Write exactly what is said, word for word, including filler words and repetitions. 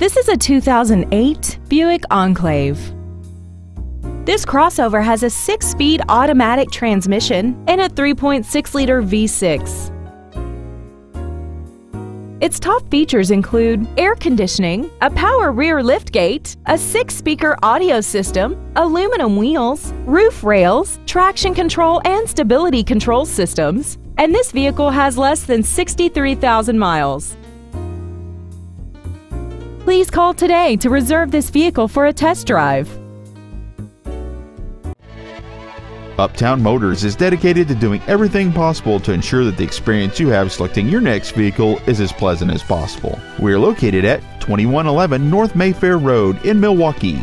This is a two thousand eight Buick Enclave. This crossover has a six-speed automatic transmission and a three point six liter V six. Its top features include air conditioning, a power rear liftgate, a six-speaker audio system, aluminum wheels, roof rails, traction control and stability control systems, and this vehicle has less than sixty-three thousand miles. Please call today to reserve this vehicle for a test drive. Uptown Motors is dedicated to doing everything possible to ensure that the experience you have selecting your next vehicle is as pleasant as possible. We are located at twenty-one eleven North Mayfair Road in Milwaukee.